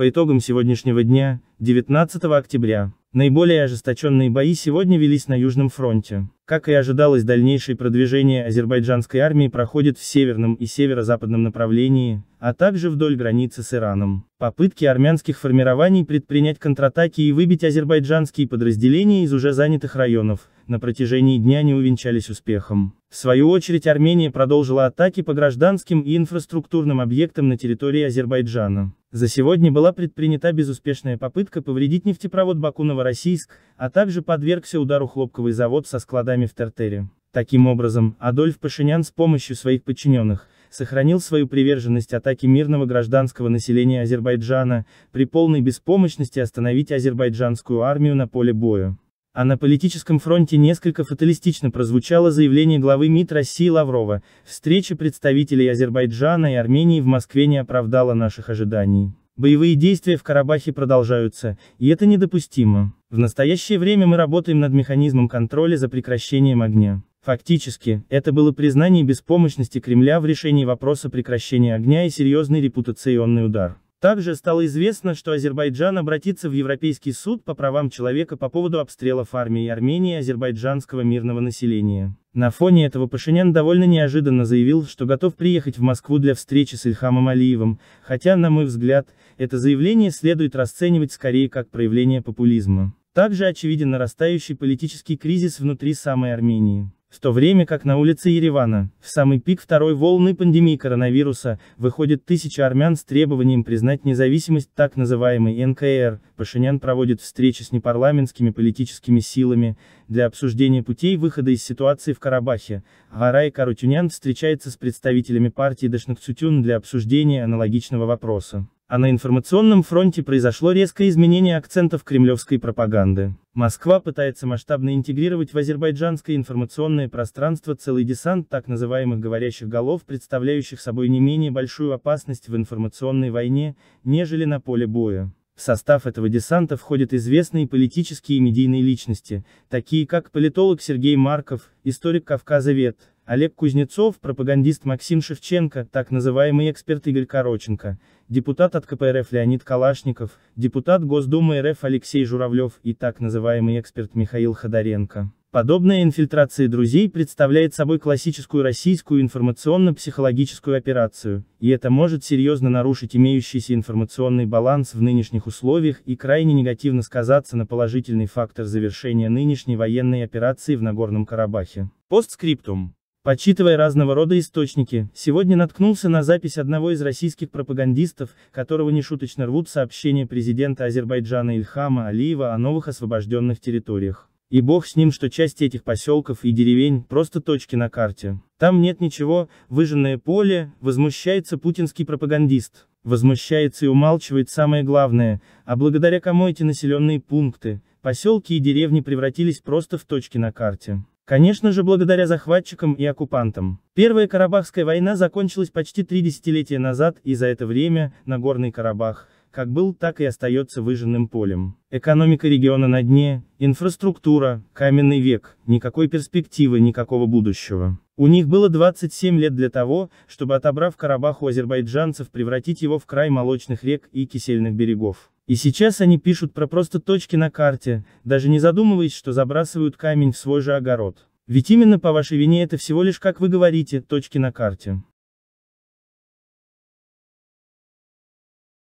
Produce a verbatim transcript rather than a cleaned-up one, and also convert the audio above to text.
По итогам сегодняшнего дня, девятнадцатого октября, наиболее ожесточенные бои сегодня велись на Южном фронте. Как и ожидалось, дальнейшее продвижение азербайджанской армии проходит в северном и северо-западном направлении, а также вдоль границы с Ираном. Попытки армянских формирований предпринять контратаки и выбить азербайджанские подразделения из уже занятых районов на протяжении дня не увенчались успехом. В свою очередь Армения продолжила атаки по гражданским и инфраструктурным объектам на территории Азербайджана. За сегодня была предпринята безуспешная попытка повредить нефтепровод Баку-Новороссийск, а также подвергся удару хлопковый завод со складами в Тертере. Таким образом, Адольф Пашинян с помощью своих подчиненных сохранил свою приверженность атаке мирного гражданского населения Азербайджана, при полной беспомощности остановить азербайджанскую армию на поле боя. А на политическом фронте несколько фаталистично прозвучало заявление главы МИД России Лаврова: встреча представителей Азербайджана и Армении в Москве не оправдала наших ожиданий. Боевые действия в Карабахе продолжаются, и это недопустимо. В настоящее время мы работаем над механизмом контроля за прекращением огня. Фактически, это было признание беспомощности Кремля в решении вопроса прекращения огня и серьезный репутационный удар. Также стало известно, что Азербайджан обратится в Европейский суд по правам человека по поводу обстрелов армии Армении и азербайджанского мирного населения. На фоне этого Пашинян довольно неожиданно заявил, что готов приехать в Москву для встречи с Ильхамом Алиевым, хотя, на мой взгляд, это заявление следует расценивать скорее как проявление популизма. Также очевиден нарастающий политический кризис внутри самой Армении. В то время как на улице Еревана, в самый пик второй волны пандемии коронавируса, выходит тысяча армян с требованием признать независимость так называемой эн ка эр, Пашинян проводит встречи с непарламентскими политическими силами для обсуждения путей выхода из ситуации в Карабахе. Гарай Карутюнян встречается с представителями партии Дашнакцутюн для обсуждения аналогичного вопроса. А на информационном фронте произошло резкое изменение акцентов кремлевской пропаганды. Москва пытается масштабно интегрировать в азербайджанское информационное пространство целый десант так называемых «говорящих голов», представляющих собой не менее большую опасность в информационной войне, нежели на поле боя. В состав этого десанта входят известные политические и медийные личности, такие как политолог Сергей Марков, историк Кавказа Вет. Олег Кузнецов, пропагандист Максим Шевченко, так называемый эксперт Игорь Короченко, депутат от ка пэ эр эф Леонид Калашников, депутат Госдумы эр эф Алексей Журавлев и так называемый эксперт Михаил Ходоренко. Подобная инфильтрация друзей представляет собой классическую российскую информационно-психологическую операцию, и это может серьезно нарушить имеющийся информационный баланс в нынешних условиях и крайне негативно сказаться на положительный фактор завершения нынешней военной операции в Нагорном Карабахе. Постскриптум. Почитывая разного рода источники, сегодня наткнулся на запись одного из российских пропагандистов, которого нешуточно рвут сообщения президента Азербайджана Ильхама Алиева о новых освобожденных территориях. И бог с ним, что часть этих поселков и деревень – просто точки на карте. Там нет ничего, выжженное поле, возмущается путинский пропагандист. Возмущается и умалчивает самое главное, а благодаря кому эти населенные пункты, поселки и деревни превратились просто в точки на карте. Конечно же, благодаря захватчикам и оккупантам. Первая Карабахская война закончилась почти три десятилетия назад, и за это время Нагорный Карабах, как был, так и остается выжженным полем. Экономика региона на дне, инфраструктура, каменный век, никакой перспективы, никакого будущего. У них было двадцать семь лет для того, чтобы, отобрав Карабах у азербайджанцев, превратить его в край молочных рек и кисельных берегов. И сейчас они пишут про просто точки на карте, даже не задумываясь, что забрасывают камень в свой же огород. Ведь именно по вашей вине это всего лишь, как вы говорите, точки на карте.